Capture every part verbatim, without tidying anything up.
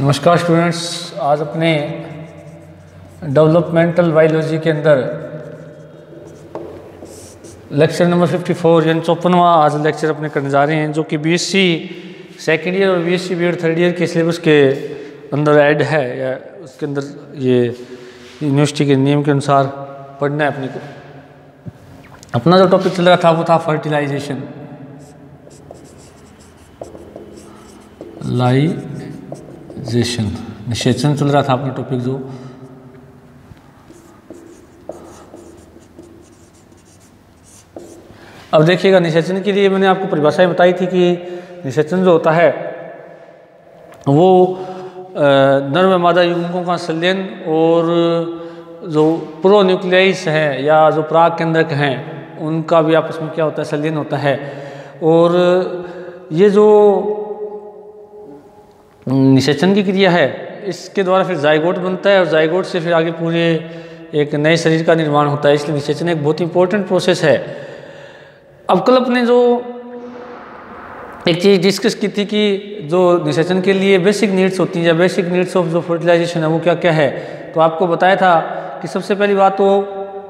नमस्कार स्टूडेंट्स, आज अपने डेवलपमेंटल बायोलॉजी के अंदर लेक्चर नंबर चौवन यानी चौपनवा आज लेक्चर अपने करने जा रहे हैं, जो कि बीएससी सेकेंड ईयर और बीएससी बीएड थर्ड ईयर के सिलेबस के अंदर ऐड है या उसके अंदर ये यूनिवर्सिटी के नियम के अनुसार पढ़ना है अपने को। अपना जो टॉपिक चल रहा था वो था फर्टिलाइजेशन लाई निषेचन निषेचन चल रहा था अपना टॉपिक। जो अब देखिएगा, निषेचन के लिए मैंने आपको परिभाषाएं बताई थी कि निषेचन जो होता है वो नर व मादा युग्मकों का संलयन और जो प्रोन्यूक्लियस हैं या जो पराग केंद्रक हैं उनका भी आपस में क्या होता है, संलयन होता है। और ये जो निषेचन की क्रिया है इसके द्वारा फिर जायगोट बनता है और जायगोट से फिर आगे पूरे एक नए शरीर का निर्माण होता है, इसलिए निषेचन एक बहुत इंपॉर्टेंट प्रोसेस है। अब कल अपने जो एक चीज़ डिस्कस की थी कि जो निषेचन के लिए बेसिक नीड्स होती हैं या बेसिक नीड्स ऑफ जो फर्टिलाइजेशन है वो क्या क्या है, तो आपको बताया था कि सबसे पहली बात तो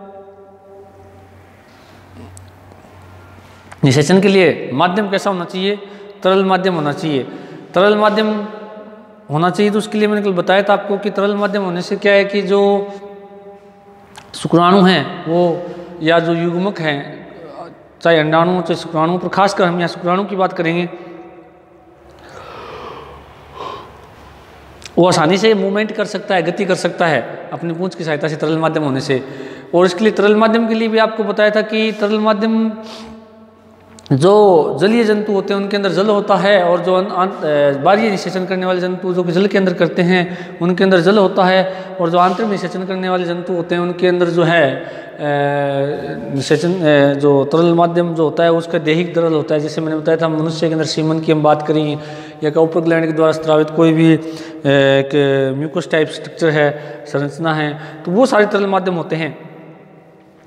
निषेचन के लिए माध्यम कैसा होना चाहिए, तरल माध्यम होना चाहिए। तरल माध्यम होना चाहिए तो उसके लिए मैंने कल बताया था आपको कि तरल माध्यम होने से क्या है कि जो शुक्राणु हैं वो या जो युग्मक हैं, चाहे अंडाणु हो चाहे शुक्राणु, पर खासकर हम यहाँ शुक्राणु की बात करेंगे, वो आसानी से मूवमेंट कर सकता है, गति कर सकता है अपनी पूंछ की सहायता से, तरल माध्यम होने से। और इसके लिए तरल माध्यम के लिए भी आपको बताया था कि तरल माध्यम जो जलीय जंतु होते हैं उनके अंदर जल होता है और जो बाहरी निषेचन करने वाले जंतु जो कि जल के अंदर करते हैं उनके अंदर जल होता है, और जो आंतरिक निषेचन करने वाले जंतु होते हैं उनके अंदर जो है निषेचन जो तरल माध्यम जो होता है उसका दैहिक तरल होता है। जैसे मैंने बताया था मनुष्य के अंदर सीमन की हम बात करें या ऊपर ग्लैंड के द्वारा स्रावित कोई भी एक म्यूकस टाइप स्ट्रक्चर है, संरचना है, तो वो सारे तरल माध्यम होते हैं।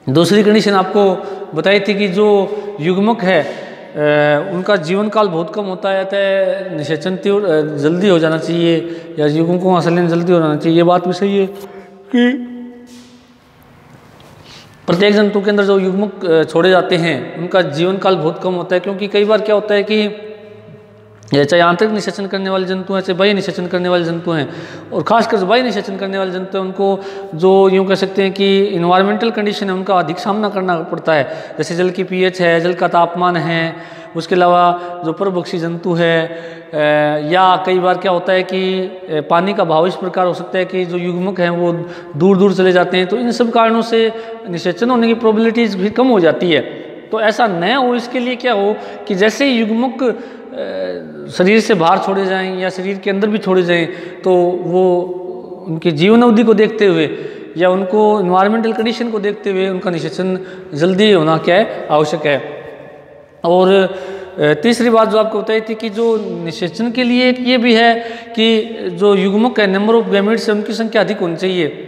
दूसरी कंडीशन आपको बताई थी कि जो युग्मक है ए, उनका जीवन काल बहुत कम होता है, तो निषेचन तीव्र जल्दी हो जाना चाहिए या युग्मकों का संलयन जल्दी हो जाना चाहिए। ये बात भी सही है कि प्रत्येक जंतु के अंदर जो युग्मक छोड़े जाते हैं उनका जीवन काल बहुत कम होता है, क्योंकि कई बार क्या होता है कि चाहे आंतरिक निषेचन करने वाले जंतु हैं चाहे बाह्य निषेचन करने वाले जंतु हैं, और खासकर जो बाह्य निषेचन करने वाले जंतु हैं उनको जो यूँ कह सकते हैं कि इन्वायरमेंटल कंडीशन है उनका अधिक सामना करना पड़ता है। जैसे जल की पीएच है, जल का तापमान है, उसके अलावा जो परभक्षी जंतु है, या कई बार क्या होता है कि पानी का भाव इस प्रकार हो सकता है कि जो युग्मक हैं वो दूर दूर चले जाते हैं, तो इन सब कारणों से निषेचन होने की प्रोबेबिलिटीज़ भी कम हो जाती है। तो ऐसा न हो इसके लिए क्या हो कि जैसे युग्मक शरीर से बाहर छोड़े जाएं या शरीर के अंदर भी छोड़े जाएं तो वो उनके जीवन अवधि को देखते हुए या उनको इन्वायरमेंटल कंडीशन को देखते हुए उनका निषेचन जल्दी होना क्या है, आवश्यक है। और तीसरी बात जो आपको बताई थी कि जो निषेचन के लिए ये भी है कि जो युग्मक है नंबर ऑफ गैमेट्स है उनकी संख्या अधिक होनी चाहिए।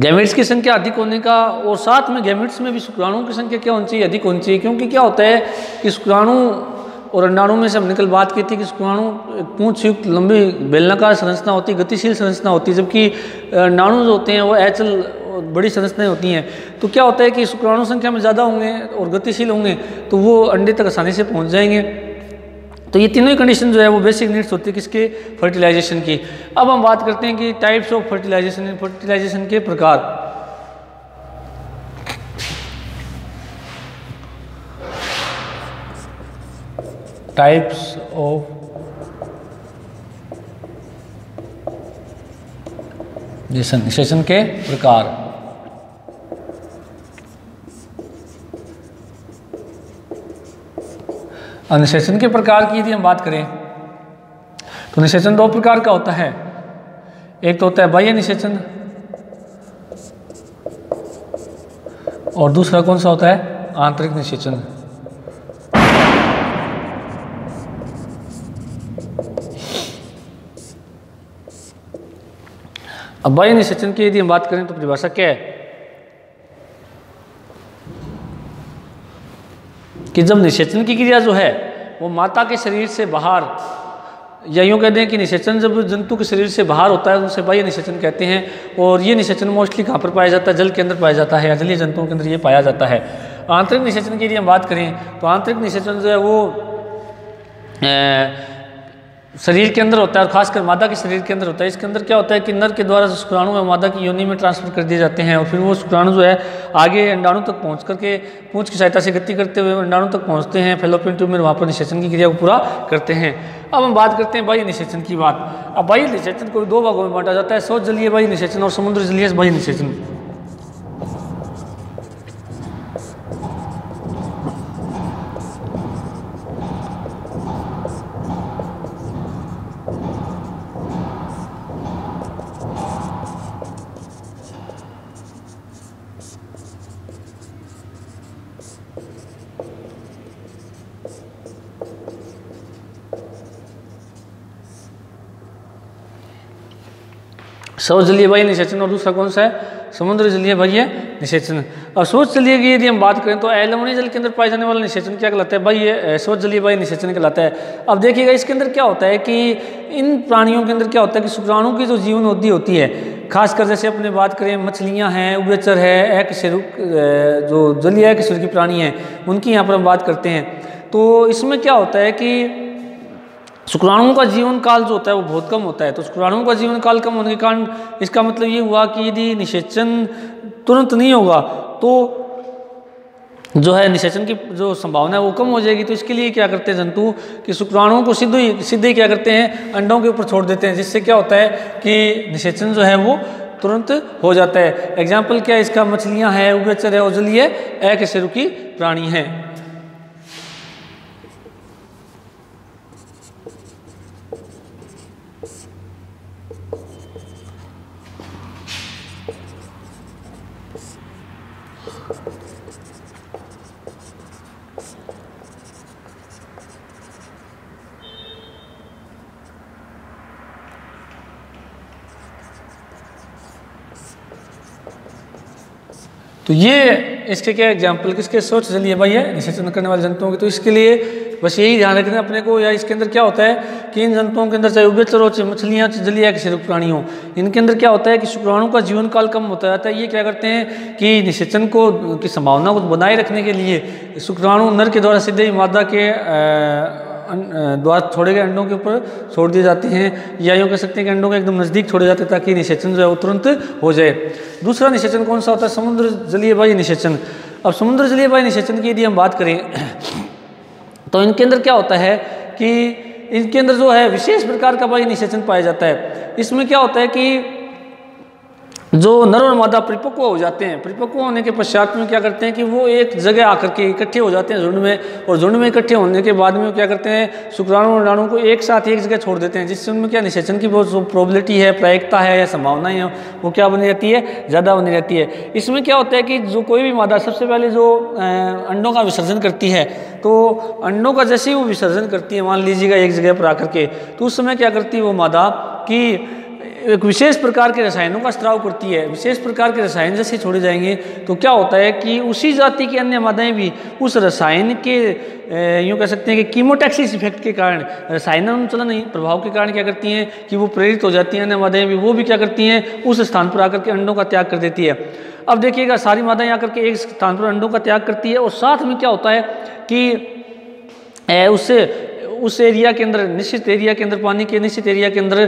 गैमेट्स की संख्या अधिक होने का और साथ में गैमेट्स में भी शुक्राणुओं की संख्या क्या होनी चाहिए, अधिक होनी चाहिए, क्योंकि क्या होता है कि शुक्राणु और अंडाणु में से हमने कल बात की थी कि शुक्राणु पूंछ युक्त लंबी बेलनाकार संरचना होती है, गतिशील संरचना होती है, जबकि अंडाणु जो होते हैं वो अचल बड़ी संरचनाएँ होती हैं। तो क्या होता है कि शुक्राणु संख्या में ज़्यादा होंगे और गतिशील होंगे तो वो अंडे तक आसानी से पहुँच जाएंगे। तो ये तीनों ही कंडीशन जो है वो बेसिक नीड्स होती है किसके, फर्टिलाइजेशन की। अब हम बात करते हैं कि टाइप्स ऑफ फर्टिलाइजेशन, फर्टिलाइजेशन के प्रकार। टाइप्स ऑफ निषेचन के प्रकार। निषेचन के प्रकार की यदि हम बात करें तो निषेचन दो प्रकार का होता है, एक तो होता है बाह्य निषेचन और दूसरा कौन सा होता है, आंतरिक निषेचन। अब बाह्य निषेचन की यदि हम बात करें तो परिभाषा क्या है, कि जब निषेचन की क्रिया जो है वो माता के शरीर से बाहर, या यूँ कहते हैं कि निषेचन जब जंतु के शरीर से बाहर होता है उनसे बाह्य निषेचन कहते हैं। और ये निषेचन मोस्टली कहाँ पर पाया जाता है? जल के अंदर पाया जाता है, या जलीय जंतुओं के अंदर ये पाया जाता है। आंतरिक निषेचन की यदि हम बात करें तो आंतरिक निषेचन जो है वो शरीर के अंदर होता है, और खासकर मादा के शरीर के अंदर होता है। इसके अंदर क्या होता है कि नर के द्वारा शुक्राणु में मादा की योनि में ट्रांसफर कर दिए जाते हैं, और फिर वो शुक्राणु जो है आगे अंडाणु तक पहुंच करके पूंछ की सहायता से गति करते हुए अंडाणु तक पहुंचते हैं, फैलोपियन ट्यूब में वहाँ पर निषेचन की क्रिया को पूरा करते हैं। अब हम बात करते हैं बाह्य निषेचन की बात। अब बाह्य निषेचन को दो भागों में बांटा जाता है, शौच जलीय बाह्य निषेचन और समुद्र जलीय बाह्य निषेचन। शौच जलीय बाह्य निषेचन और दूसरा कौन सा है? समुद्र जलीय बाह्य निषेचन। और शौच जलीय की यदि हम बात करें तो एलवणी जल के अंदर पाए जाने वाला निषेचन क्या कहलाता है? बाह्य शौच जलीय बाह्य निषेचन कहलाता है। अब देखिएगा इसके अंदर क्या होता है कि इन प्राणियों के अंदर क्या होता है कि शुक्राणु की जो जीवन उद्धि होती है, खासकर जैसे अपने बात करें मछलियाँ हैं, उभयचर है, एक जो जलीय एक स्वरूप की प्राणी हैं उनकी यहाँ पर हम बात करते हैं, तो इसमें क्या होता है कि शुक्राणुओं का जीवन काल जो होता है वो बहुत कम होता है। तो शुक्राणुओं का जीवन काल कम होने के कारण इसका मतलब ये हुआ कि यदि निषेचन तुरंत नहीं होगा तो जो है निषेचन की जो संभावना है वो कम हो जाएगी। तो इसके लिए क्या करते हैं जंतु कि शुक्राणुओं को सीधे ही सीधे क्या करते हैं अंडों के ऊपर छोड़ देते हैं, जिससे क्या होता है कि निषेचन जो है वो तुरंत हो जाता है। एग्जाम्पल क्या है इसका? मछलियाँ हैं, उभयचर है और जलीय अकशेरुकी की प्राणी हैं। तो ये इसके क्या एग्जाम्पल किसके? शौच जलीय बाह्य निषेचन करने वाले जंतुओं के। तो इसके लिए बस यही ध्यान रखना अपने को, या इसके अंदर क्या होता है कि इन जंतुओं के अंदर चाहे उभयचर हो, चाहे मछलियाँ, चाहे जलीय एकशेरुकी प्राणी हो, इनके अंदर क्या होता है कि शुक्राणु का जीवन काल कम होता जाता है। ये क्या करते हैं कि निषेचन को की संभावना को बनाए रखने के लिए शुक्राणु नर के द्वारा सीधे मादा के द्वारा छोड़े गए अंडों के ऊपर छोड़ दिए जाते हैं, या यूँ कह सकते हैं कि अंडों के एकदम नज़दीक छोड़े जाते हैं ताकि निषेचन जो है वो तुरंत हो जाए। दूसरा निषेचन कौन सा होता है? समुद्र जलीय बाह्य निषेचन। अब समुद्र जलीय बाह्य निषेचन की यदि हम बात करें तो इनके अंदर क्या होता है कि इनके अंदर जो है विशेष प्रकार का बाह्य निषेचन पाया जाता है। इसमें क्या होता है कि जो नर और मादा परिपक्व हो जाते हैं, परिपक्व होने के पश्चात में क्या करते हैं कि वो एक जगह आकर के इकट्ठे हो जाते हैं झुंड में, और झुंड में इकट्ठे होने के बाद में क्या करते हैं शुक्राणु और अंडाणु को एक साथ एक जगह छोड़ देते हैं, जिससे उनमें क्या निषेचन की बहुत जो प्रोबेबिलिटी है, प्रायिकता है या संभावनाएं हैं वो क्या बनी रहती है? ज़्यादा बनी रहती है। इसमें क्या होता है कि जो कोई भी मादा सबसे पहले जो अंडों का विसर्जन करती है, तो अंडों का जैसे ही वो विसर्जन करती है मान लीजिएगा एक जगह पर आकर के, तो उस समय क्या करती है वो मादा कि एक विशेष प्रकार के रसायनों का स्त्राव करती है। विशेष प्रकार के रसायन जैसे छोड़े जाएंगे तो क्या होता है कि उसी जाति की अन्य मादाएं भी उस रसायन के यूँ कह सकते हैं कि कीमोटैक्सिस इफेक्ट के कारण, रसायनानुचलन प्रभाव के कारण क्या करती हैं कि वो प्रेरित हो जाती हैं, अन्य मादाएं भी वो भी क्या करती हैं उस स्थान पर आकर के अंडों का त्याग कर देती है। अब देखिएगा सारी मादाएँ आकर के एक स्थान पर अंडों का त्याग करती है, और साथ में क्या होता है कि उससे उस एरिया के अंदर, निश्चित एरिया के अंदर, पानी के निश्चित एरिया के अंदर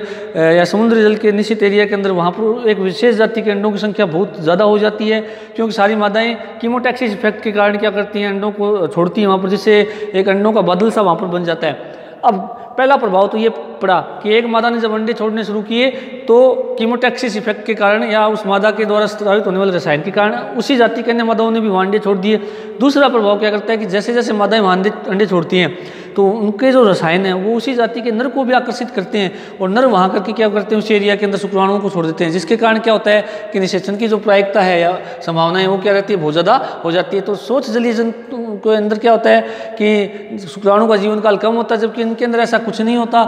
या समुद्र जल के निश्चित एरिया के अंदर वहाँ पर एक विशेष जाति के अंडों की संख्या बहुत ज़्यादा हो जाती है, क्योंकि सारी मादाएं कीमोटैक्सिस इफेक्ट के कारण क्या करती हैं अंडों को छोड़ती हैं वहाँ पर, जिससे एक अंडों का बादल सा वहाँ पर बन जाता है। अब पहला प्रभाव तो ये पड़ा कि एक मादा ने जब अंडे छोड़ने शुरू किए तो कीमोटैक्सिस इफेक्ट के कारण या उस मादा के द्वारा स्रावित होने वाले रसायन के कारण उसी जाति के अन्य मादाओं ने भी वहाँ अंडे छोड़ दिए। दूसरा प्रभाव क्या करता है कि जैसे जैसे मादाएं वहाँ अंडे छोड़ती हैं तो उनके जो रसायन हैं वो उसी जाति के नर को भी आकर्षित करते हैं, और नर वहाँ करके क्या करते हैं उस एरिया के अंदर शुक्राणुओं को छोड़ देते हैं, जिसके कारण क्या होता है कि निषेचन की जो प्रायिकता है या संभावना है वो क्या रहती है बहुत ज़्यादा हो जाती है। तो शौच जलीय जंतु के अंदर क्या होता है कि शुक्राणु का जीवन काल कम होता है, जबकि इनके अंदर ऐसा कुछ नहीं होता।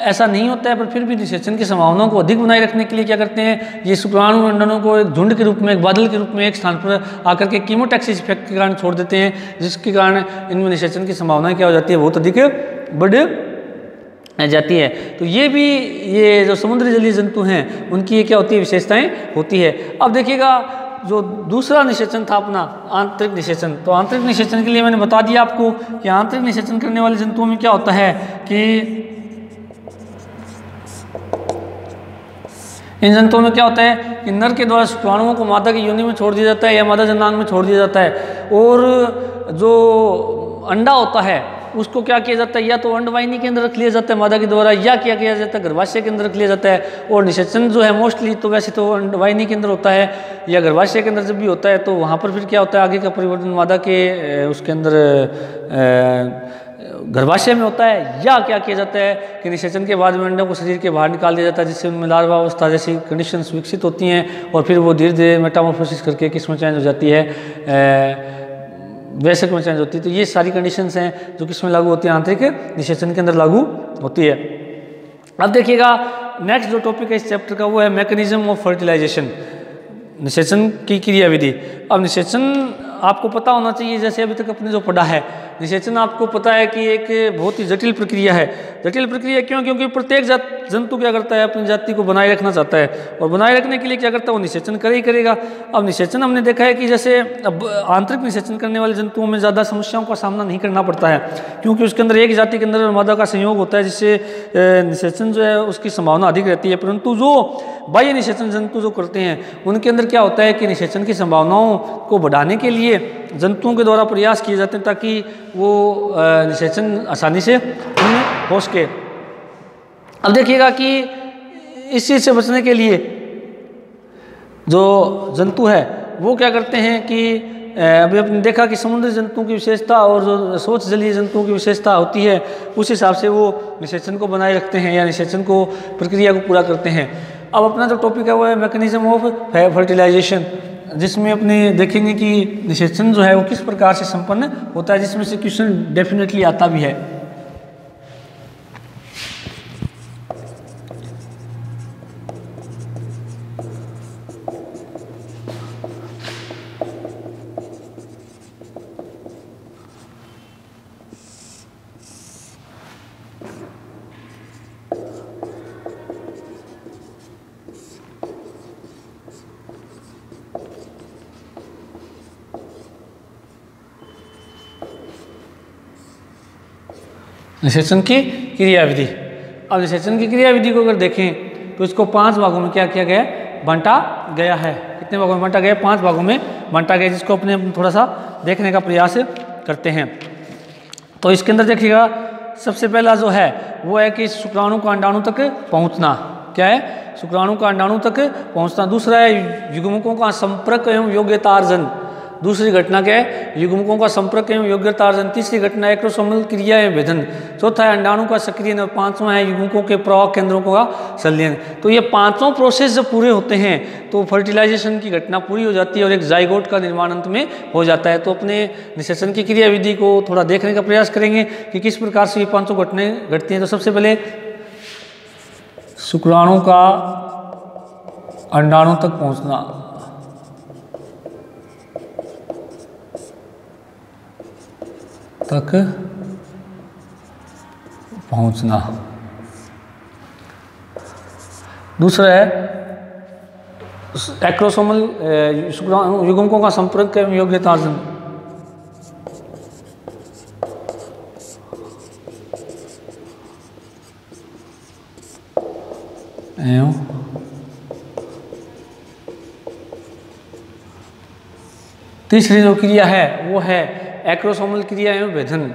ऐसा नहीं होता है, पर फिर भी रिसेशन की संभावनाओं को अधिक बनाए रखने के लिए क्या करते हैं, ये शुक्राणुमंडलों को एक झुंड के रूप में, एक बादल के रूप में एक स्थान पर आकर के कीमोटैक्सिस इफेक्ट के कारण छोड़ देते हैं, जिसके कारण इनमें रिसेशन की संभावना क्या हो जाती है, बहुत अधिक बढ़ जाती है। तो ये भी, ये जो समुद्री जलीय जंतु हैं उनकी ये क्या होती है, विशेषताएँ होती है। अब देखिएगा जो दूसरा निषेचन था अपना, आंतरिक निषेचन। तो आंतरिक निषेचन के लिए मैंने बता दिया आपको कि आंतरिक निषेचन करने वाले जंतुओं में क्या होता है कि इन जंतुओं में क्या होता है कि नर के द्वारा शुक्राणुओं को मादा की योनि में छोड़ दिया जाता है या मादा जननांग में छोड़ दिया जाता है, और जो अंडा होता है उसको क्या किया जाता है, या तो अंडवाहिनी के अंदर रख लिया जाता है मादा के द्वारा, या क्या किया जाता है, गर्भाशय के अंदर रख लिया जाता है। और निषेचन जो है मोस्टली तो वैसे तो अंडवाहिनी के अंदर होता है या गर्भाशय के अंदर जब भी होता है, तो वहाँ पर फिर क्या होता है, आगे का परिवर्तन मादा के उसके अंदर गर्भाशय में होता है, या क्या किया जाता है कि निषेचन के बाद में अंडों को शरीर के बाहर निकाल दिया जाता है, जिससे उनमें लार्वा अवस्था जैसी कंडीशंस विकसित होती हैं, और फिर वो धीरे धीरे मेटामॉर्फोसिस करके किस्म चेंज हो जाती है, वैसे में चेंज होती है। तो ये सारी कंडीशंस हैं जो किसमें लागू होती है, आंतरिक निषेचन के अंदर लागू होती है। अब देखिएगा नेक्स्ट जो टॉपिक है इस चैप्टर का वो है मैकेनिज्म ऑफ फर्टिलाइजेशन, निषेचन की क्रियाविधि। अब निषेचन आपको पता होना चाहिए, जैसे अभी तक अपने जो पढ़ा है, निषेचन आपको पता है कि एक बहुत ही जटिल प्रक्रिया है। जटिल प्रक्रिया क्यों, क्योंकि प्रत्येक जात जंतु क्या करता है, अपनी जाति को बनाए रखना चाहता है, और बनाए रखने के लिए क्या करता है, वो निषेचन करे ही करेगा। अब निषेचन हमने देखा है कि जैसे अब आंतरिक निषेचन करने वाले जंतुओं में ज़्यादा समस्याओं का सामना नहीं करना पड़ता है, क्योंकि उसके अंदर एक जाति के अंदर मादा का संयोग होता है, जिससे निषेचन जो है उसकी संभावना अधिक रहती है। परंतु जो बाह्य निषेचन जंतु जो करते हैं उनके अंदर क्या होता है कि निषेचन की संभावनाओं को बढ़ाने के लिए जंतुओं के द्वारा प्रयास किए जाते हैं, ताकि वो निषेचन आसानी से हो सके। अब देखिएगा कि इस चीज़ से बचने के लिए जो जंतु है वो क्या करते हैं कि अभी आपने देखा कि समुद्री जंतुओं की विशेषता और जो स्वच्छ जलीय जंतुओं की विशेषता होती है, उस हिसाब से वो निषेचन को बनाए रखते हैं या निषेचन को प्रक्रिया को पूरा करते हैं। अब अपना जो टॉपिक है वो है मैकेनिज्म ऑफ फर्टिलाइजेशन, जिसमें अपने देखेंगे कि निषेचन जो है वो किस प्रकार से संपन्न होता है, जिसमें से क्वेश्चन डेफिनेटली आता भी है। निषेचन की क्रियाविधि। अब निषेचन की क्रियाविधि को अगर देखें तो इसको पांच भागों में क्या किया गया है, बांटा गया है। कितने भागों में बांटा गया है, पांच भागों में बांटा गया, जिसको अपने थोड़ा सा देखने का प्रयास करते हैं। तो इसके अंदर देखिएगा सबसे पहला जो है वो है कि शुक्राणु का अंडाणु तक पहुँचना, क्या है, शुक्राणु का अंडाणु तक पहुँचना। दूसरा है युग्मकों का संपर्क एवं योग्यतार्जन, दूसरी घटना क्या है, युग्मकों का संपर्क एवं योग्यतार्जन। तीसरी घटना एक्रोसोमल क्रिया एवं भेदन। चौथा है अंडाणु का सक्रियन, और पांचवा है युग्मकों के प्रवाह केंद्रों का संलयन। तो ये पांचों प्रोसेस जब पूरे होते हैं तो फर्टिलाइजेशन की घटना पूरी हो जाती है और एक जाइगोट का निर्माण अंत में हो जाता है। तो अपने निषेचन की क्रियाविधि को थोड़ा देखने का प्रयास करेंगे कि किस प्रकार से ये पाँचों घटनाएं घटती हैं। तो सबसे पहले शुक्राणु का अंडाणु तक पहुँचना, तक पहुंचना। दूसरा है एक्रोसोमल युग्मकों का संपर्क एवं योग्यतार्जन। तीसरी जो क्रिया है वो है एक्रोसोमल क्रिया एवं भेदन।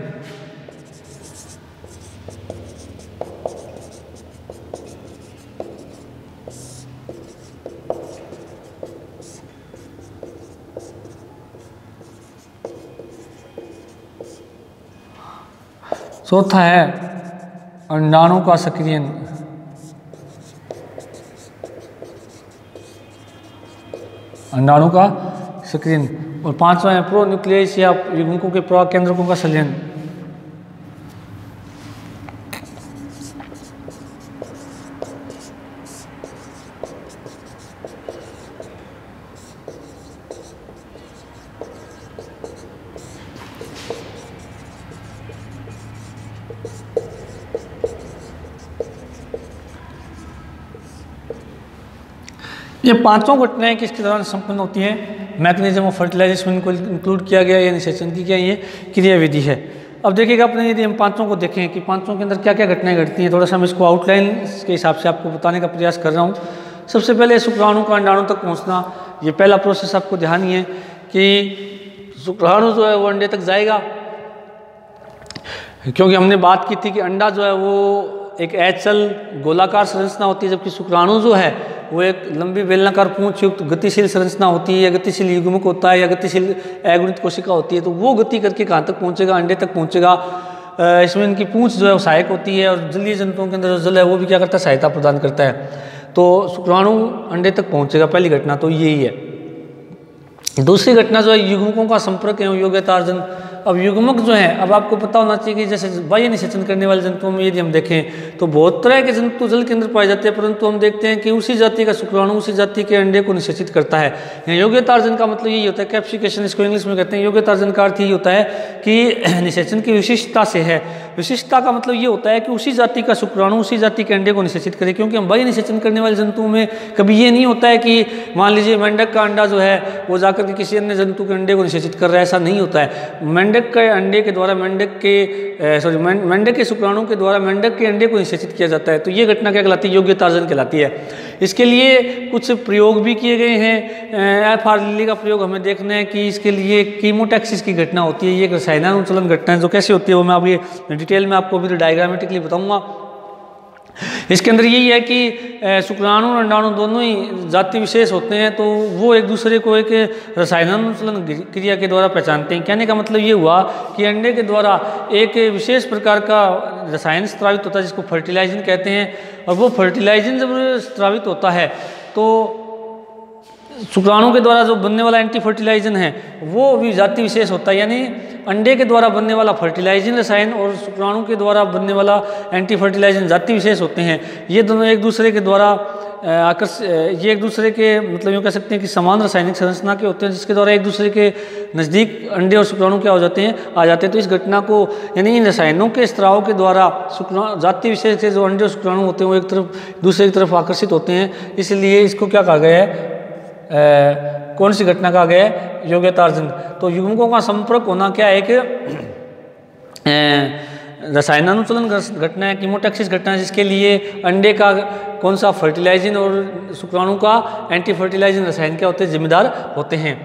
चौथा है अंडाणु का सक्रियण। अंडाणु का सक्रियण और पांचवा है प्रो न्यूक्लियस या युग्मकों के प्रवाह केंद्रकों का संलयन। ये पांचों घटनाएं किसके दौरान संपन्न होती हैं? मैकेनिज्म ऑफ फर्टिलाइजेशन में इनको इंक्लूड किया गया, यानी निषेचन की क्या ये क्रियाविधि है। अब देखिएगा अपने, यदि हम पांचों को देखें कि पांचों के अंदर क्या क्या घटनाएं घटती हैं, थोड़ा सा मैं इसको आउटलाइन के हिसाब से आपको बताने का प्रयास कर रहा हूँ। सबसे पहले शुक्राणु का अंडाणु तक पहुँचना, ये पहला प्रोसेस आपको ध्यान ही है कि शुक्राणु जो है वो अंडे तक जाएगा, क्योंकि हमने बात की थी कि अंडा जो है वो एक एचल गोलाकार संरचना होती है, जबकि शुक्राणु जो है वो एक लंबी बेलनाकार पूंछ युक्त गतिशील संरचना होती है, या गतिशील युग्मक होता है, या गतिशील अगुणित कोशिका होती है। तो वो गति करके कहाँ तक पहुँचेगा? अंडे तक पहुँचेगा। इसमें इनकी पूंछ जो है वो सहायक होती है, और जलीय जंतुओं के अंदर जो जल है वो भी क्या करता है? सहायता प्रदान करता है। तो शुक्राणु अंडे तक पहुँचेगा, पहली घटना तो यही है। दूसरी घटना जो है युग्मकों का संपर्क एवं योग्यतार्जन। अब युग्मक जो हैं, अब आपको पता होना चाहिए कि जैसे बाह्य निषेचन करने वाले जंतुओं में यदि हम देखें तो बहुत तरह के जंतु जल के अंदर पाए जाते हैं, परंतु हम देखते हैं कि उसी जाति का शुक्राणु उसी जाति के अंडे को निषेचित करता है। योग्यतार्जन का मतलब यही होता है, कैप्सिकेशन इसको इंग्लिश में कहते हैं। योग्यतार्जन का अर्थ यही होता है कि निषेचन की विशिष्टता से है। विशिष्टता का मतलब ये होता है कि उसी जाति का शुक्राणु उसी जाति के अंडे को निषेचित करे, क्योंकि हम बाह्य निषेचन करने वाले जंतुओं में कभी ये नहीं होता है कि मान लीजिए मेंढक का अंडा जो है वो जाकर के किसी अन्य जंतु के अंडे को निषेचित कर रहा है, ऐसा नहीं होता है। मेंढक मेंढक के अंडे के द्वारा मेंढक के सॉरी मेंढक के शुक्राणु के द्वारा मेंढक के अंडे को निषेचित किया जाता है। तो ये घटना क्या कहलाती है? योग्यतार्जन कहलाती है। इसके लिए कुछ प्रयोग भी किए गए हैं। एफ आर लिली का प्रयोग हमें देखना है कि इसके लिए कीमोटैक्सिस की घटना होती है, ये एक रसायनानुचलन घटना है जो कैसे होती है वो मैं अभी डिटेल में आपको अभी डायग्रामेटिकली बताऊँगा। इसके अंदर यही है कि शुक्राणु और अंडाणु दोनों ही जाति विशेष होते हैं, तो वो एक दूसरे को एक रसायनानुचलन क्रिया के द्वारा पहचानते हैं। कहने का मतलब ये हुआ कि अंडे के द्वारा एक विशेष प्रकार का रसायन स्रावित होता है जिसको फर्टिलाइजन कहते हैं, और वो फर्टिलाइजन जब स्रावित होता है तो शुक्राणु के द्वारा जो बनने वाला एंटी फर्टिलाइजन है वो भी जाति विशेष होता है, यानी अंडे के द्वारा बनने वाला फर्टिलाइजन रसायन और शुक्राणु के द्वारा बनने वाला एंटी फर्टिलाइजन जाति विशेष होते हैं। ये दोनों एक दूसरे के द्वारा आकर्ष ये एक दूसरे के मतलब यूँ कह सकते हैं कि समान रासायनिक संरचना के होते हैं, जिसके द्वारा एक दूसरे के नज़दीक अंडे और शुक्राणु क्या हो जाते हैं? आ जाते हैं। तो इस घटना को यानी इन रसायनों के स्त्राव के द्वारा शुक्राणु जाति विशेष से जो अंडे और शुक्राणु होते हैं वो एक तरफ दूसरे की तरफ आकर्षित होते हैं, इसलिए इसको क्या कहा गया है? ए, कौन सी घटना कहा गया है? योग्यतार्जन। तो युग्मकों का संपर्क होना क्या है? एक रसायनानुचलन घटना है, कीमोटैक्सिस घटना है, जिसके लिए अंडे का कौन सा फर्टिलाइजिन और शुक्राणु का एंटी फर्टिलाइजिन रसायन क्या होते हैं? जिम्मेदार होते हैं।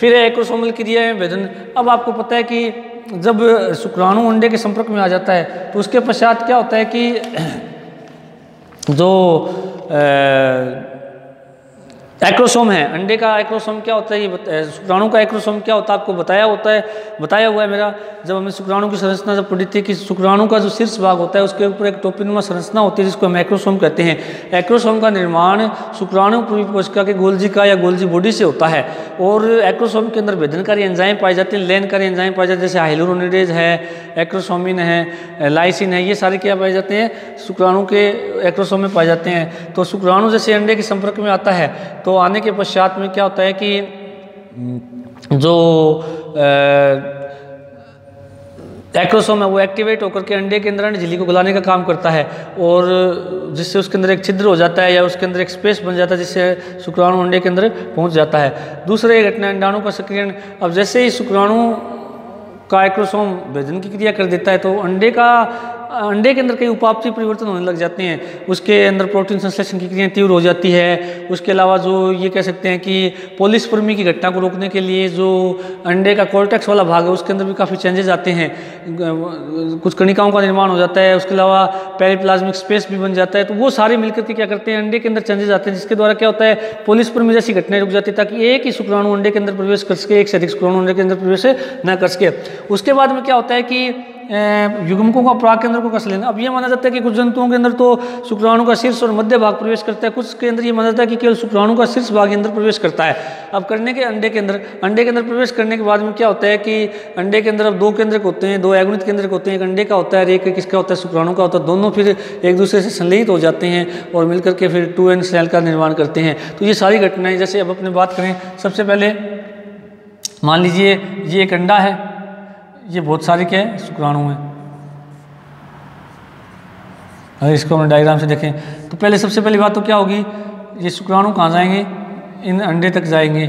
फिर एक्रोसोमल क्रिया है वेदन। अब आपको पता है कि जब शुक्राणु अंडे के संपर्क में आ जाता है तो उसके पश्चात क्या होता है कि जो ए, एक्रोसोम है, अंडे का एक्रोसोम क्या होता है ये शुक्राणु का एक्रोसोम क्या होता है आपको बताया होता है बताया हुआ है मेरा। जब हमें शुक्राणु की संरचना जब पढ़ी थी कि शुक्राणु का जो शीर्ष भाग होता है उसके ऊपर एक टोपीनुमा संरचना होती है जिसको हम एक्रोसोम कहते हैं। एक्रोसोम का निर्माण शुक्राणु पूर्वी कोशिका के गोल्जी का या गोल्जी बॉडी से होता है, और एक्रोसोम के अंदर भेदनकारी एंजाइम पाए जाते हैं, लयनकारी एंजाइम पाए जाते हैं, जैसे हाइलुरोनिडेज है, एक्रोसोमिन है, लाइसिन है, ये सारे क्या पाए जाते हैं? शुक्राणु के एक्रोसोम में पाए जाते हैं। तो शुक्राणु जैसे अंडे के संपर्क में आता है तो तो आने के पश्चात में क्या होता है कि जो एक्रोसोम है वो एक्टिवेट होकर के अंडे के अंदर अंडे झिल्ली को गलाने का काम करता है, और जिससे उसके अंदर एक छिद्र हो जाता है या उसके अंदर एक स्पेस बन जाता है जिससे शुक्राणु अंडे के अंदर पहुंच जाता है। दूसरा ये घटना अंडाणु का सक्रियण। अब जैसे ही शुक्राणु का एक्रोसोम भेदन की क्रिया कर देता है तो अंडे का अंडे के अंदर कई उपापचय परिवर्तन होने लग जाते हैं, उसके अंदर प्रोटीन संश्लेषण की क्रिया तीव्र हो जाती है। उसके अलावा जो ये कह सकते हैं कि पॉलिस्पर्मी की घटना को रोकने के लिए जो अंडे का कॉर्टेक्स वाला भाग है उसके अंदर भी काफ़ी चेंजेस आते हैं, कुछ कणिकाओं का निर्माण हो जाता है, उसके अलावा पेरिप्लाज्मिक स्पेस भी बन जाता है। तो वो सारे मिलकर के क्या करते हैं? अंडे के अंदर चेंजेस आते हैं, जिसके द्वारा क्या होता है? पॉलिस्पर्मी जैसी घटनाएं रुक जाती है, ताकि एक ही शुक्राणु अंडे के अंदर प्रवेश कर सके, एक से अधिक शुक्राणु अंडे के अंदर प्रवेश न कर सके। उसके बाद में क्या होता है कि युग्मकों का प्राकेंद्रकों का संलयन। अब यह माना जाता है कि कुछ जंतुओं के अंदर तो शुक्राणु का शीर्ष और मध्य भाग प्रवेश करता है, कुछ के अंदर ये माना जाता है कि केवल शुक्राणु का शीर्ष भाग अंदर प्रवेश करता है। अब करने के अंडे के अंदर अंडे के अंदर प्रवेश करने के बाद में क्या होता है कि अंडे के अंदर अब दो केंद्रक होते हैं, दो अगुणित केंद्रक होते हैं, एक अंडे का होता है, एक किसका होता है? शुक्राणु का होता है। दोनों फिर एक दूसरे से संलयित हो जाते हैं और मिलकर के फिर टू एंड सेल का निर्माण करते हैं। तो ये सारी घटनाएं जैसे अब अपने बात करें, सबसे पहले मान लीजिए ये एक अंडा है, ये बहुत सारे क्या है? शुक्राणु हैं। अगर इसको हम डायग्राम से देखें तो पहले सबसे पहली बात तो क्या होगी? ये शुक्राणु कहाँ जाएंगे? इन अंडे तक जाएंगे,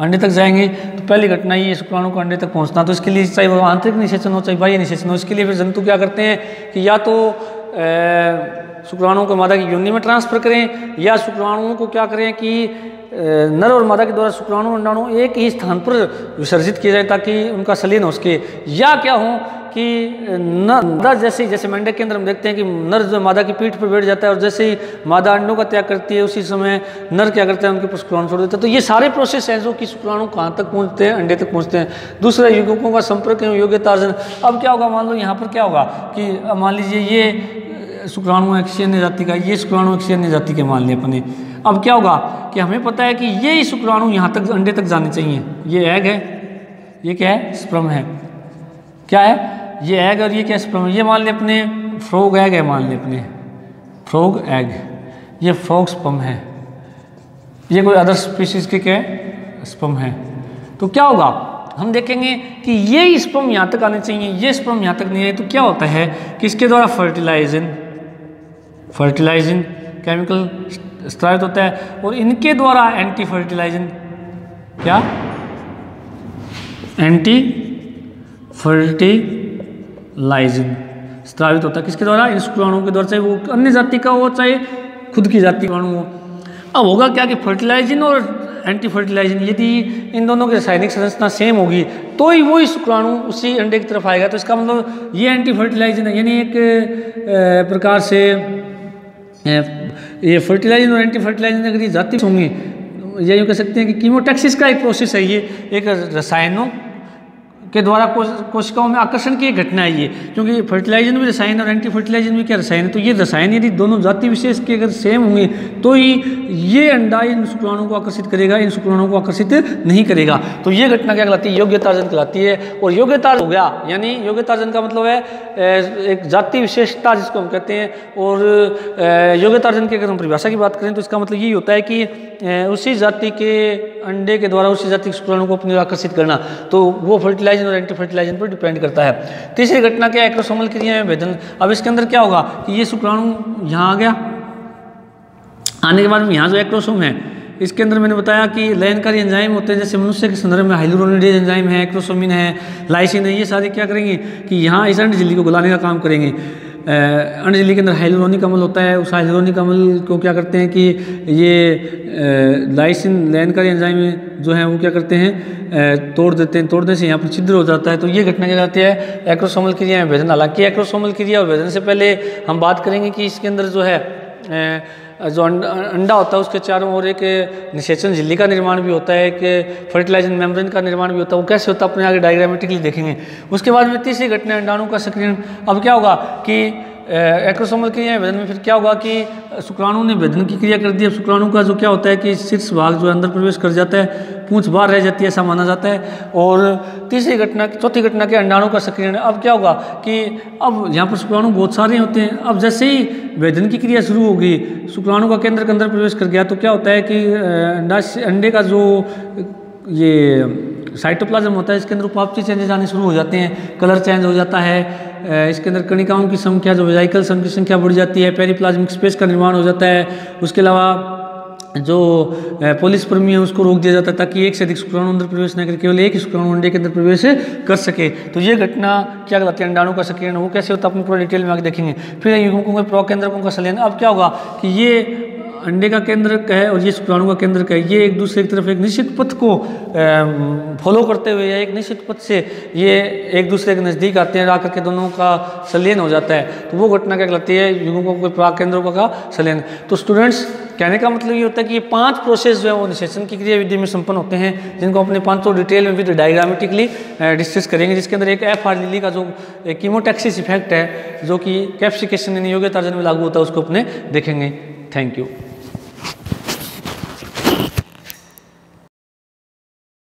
अंडे तक जाएंगे तो पहली घटना ये शुक्राणु को अंडे तक पहुंचना। तो इसके लिए चाहे वो आंतरिक निषेचन हो चाहे बाह्य निषेचन हो, इसके लिए फिर जंतु क्या करते हैं कि या तो शुक्राणुओं को मादा की योनि में ट्रांसफर करें या शुक्राणुओं को क्या करें कि नर और मादा के द्वारा शुक्राणु अंडाणु एक ही स्थान पर विसर्जित किया जाए ताकि उनका सलीन हो सके। या क्या हो कि मादा जैसे जैसे मेंढक के अंदर हम देखते हैं कि नर जो मादा की पीठ पर बैठ जाता है और जैसे ही मादा अंडों का त्याग करती है उसी समय नर क्या करता है उनके पर शुक्राणु छोड़ देता है। तो ये सारे प्रोसेस हैं जो कि शुक्राणु कहाँ तक पहुँचते हैं, अंडे तक पहुँचते हैं। दूसरा युग्मकों का संपर्क एवं योग्यतार्जन। अब क्या होगा, मान लो यहाँ पर क्या होगा कि मान लीजिए ये शुक्राणु एक से अन्य जाति का, ये शुक्राणु एक से अन्य जाति के मान लें अपने। अब क्या होगा कि हमें पता है कि ये शुक्राणु यहाँ तक अंडे तक जाने चाहिए। ये एग है, ये क्या है, स्पर्म है। क्या है ये एग और ये क्या स्पर्म, ये मान लें अपने फ्रॉग एग है, मान लें अपने फ्रॉग एग, ये फ्रॉग स्पर्म है, ये कोई अदर स्पीशीज के क्या स्पर्म है। तो क्या होगा हम देखेंगे कि ये स्पर्म यहाँ तक आने चाहिए, ये स्पर्म यहाँ तक नहीं आए। तो क्या होता है कि इसके द्वारा फर्टिलाइजिंग फर्टिलाइजिंग केमिकल स्त्रावित होता है और इनके द्वारा एंटी फर्टिलाइजिंग क्या एंटी फर्टी लाइजिन स्त्रावित होता है। किसके द्वारा, इन शुक्राणुओं के द्वारा, चाहे वो अन्य जाति का हो चाहे खुद की जाति का हो। अब होगा क्या कि फर्टिलाइजिन और एंटी फर्टिलाइजिन यदि इन दोनों की रासायनिक संरचना सेम होगी तो ही वो शुक्राणु उसी अंडे की तरफ आएगा। तो इसका मतलब ये एंटी फर्टिलाइजिन है, यानी एक प्रकार से ये फर्टिलाइजिन और एंटी फर्टिलाइजिन अगर ये जाति होंगी, या यूँ कह सकते हैं कि कीमोटैक्सिस का एक प्रोसेस है, ये एक रसायनों के द्वारा कोश कोशिकाओं में आकर्षण की एक घटना है ये, क्योंकि फर्टिलाइजन भी रसायन और एंटी फर्टिलाइजन भी क्या रसायन है। तो ये रसायन यदि दोनों जाति विशेष के अगर सेम होंगे तो ही ये अंडा इन शुक्राणुओं को आकर्षित करेगा, इन शुक्राणुओं को आकर्षित नहीं करेगा। तो ये घटना क्या कहलाती है, योग्यतार्जन कहलाती है। और योग्यतार्जन हो गया, यानी योग्यतार्जन का मतलब है एक जाति विशेषता जिसको हम कहते हैं। और योग्यतार्जन की अगर हम परिभाषा की बात करें तो इसका मतलब यही होता है कि उसी जाति के अंडे के द्वारा उसी जाति के शुक्राणु को अपने आकर्षित करना। तो वो फर्टिलाइजन और एंटी फर्टिलाइजेशन पर डिपेंड करता है। तीसरी घटना क्या है, एक्रोसोमल क्रिया में भेदन। अब इसके अंदर क्या होगा कि ये शुक्राणु यहाँ आ गया, आने के बाद यहाँ जो एक्रोसोम है इसके अंदर मैंने बताया कि लयनकारी एंजाइम होते हैं, जैसे मनुष्य के संदर्भ में हाइलुरोनिडेज एंजाइम है, एक्रोसोमिन है, लाइसिन है। ये सारे क्या करेंगे कि यहाँ इस अंड झिल्ली को गलाने का काम करेंगे। अंड झिल्ली के अंदर हाइलुरोनिक अम्ल होता है, उस हाइलुरोनिक अम्ल को क्या करते हैं कि ये लाइसिन लयनकारी एंजाइम जो है वो क्या करते हैं तोड़ देते हैं, तोड़ने से यहाँ पर छिद्र हो जाता है। तो ये घटना क्या कहलाती है, एक्रोसोमल क्रिया में विभेदन। हालांकि एक्रोसोमल क्रिया और विभेदन से पहले हम बात करेंगे कि इसके अंदर जो है जो अंडा होता है उसके चारों ओर एक निषेचन झिल्ली का निर्माण भी होता है, एक फर्टिलाइजिंग मेम्ब्रेन का निर्माण भी होता है। वो कैसे होता है अपने आगे डायग्रामेटिकली देखेंगे। उसके बाद में तीसरी घटना अंडाणु का सक्रियण। अब क्या होगा कि एक्रोसोमल क्रिया भेदन में फिर क्या होगा कि शुक्राणु ने भेदन की क्रिया कर दी। अब शुक्राणु का जो क्या होता है कि शीर्ष भाग जो अंदर प्रवेश कर जाता है, पूंछ बाहर रह जाती है ऐसा माना जाता है। और तीसरी घटना चौथी घटना के अंडाणु का सक्रियण। अब क्या होगा कि अब यहाँ पर शुक्राणु बहुत सारे होते हैं। अब जैसे ही भेदन की क्रिया शुरू होगी, शुक्राणु का केंद्र के अंदर प्रवेश कर गया तो क्या होता है कि अंडा अंडे का जो ये साइटोप्लाज्म होता है इसके अंदर उपापचय चेंजेस आने शुरू हो जाते हैं, कलर चेंज हो जाता है, इसके अंदर कणिकाओं की संख्या जो वेजाइकल संघ की संख्या बढ़ जाती है, पेरीप्लाज्मिक स्पेस का निर्माण हो जाता है। उसके अलावा जो पॉलीस्पर्मी है उसको रोक दिया जाता है ताकि एक से अधिक शुक्राणु अंदर प्रवेश न करके केवल एक शुक्राणु अंडे के अंदर प्रवेश कर सके। तो ये घटना क्या कहलाती है, अंडाणु का सक्रियण। वो कैसे होता है अपने पूरा डिटेल में आगे देखेंगे। फिर युग्मकों के प्रकेंद्रकों का संलयन। अब क्या होगा कि ये अंडे का केंद्रक है और ये शुक्राणु का केंद्रक है, ये एक दूसरे की तरफ एक निश्चित पथ को फॉलो करते हुए या एक निश्चित पथ से ये एक दूसरे के नज़दीक आते हैं, आकर के दोनों का संलयन हो जाता है। तो वो घटना क्या कहलाती है, युग्मकों के प्राकेंद्रकों का संलयन। तो स्टूडेंट्स कहने का मतलब ये होता है कि ये पांच प्रोसेस जो है वो निषेचन की क्रिया विधि में संपन्न होते हैं, जिनको अपने पांचों डिटेल में विद डायग्रामेटिकली डिस्कस करेंगे। जिसके अंदर एक एफ आर लिली का जो कीमोटैक्सिस इफेक्ट है जो कि कैप्सिकेशन यानी योग्यतार्जन में लागू होता है उसको अपने देखेंगे। Thank you.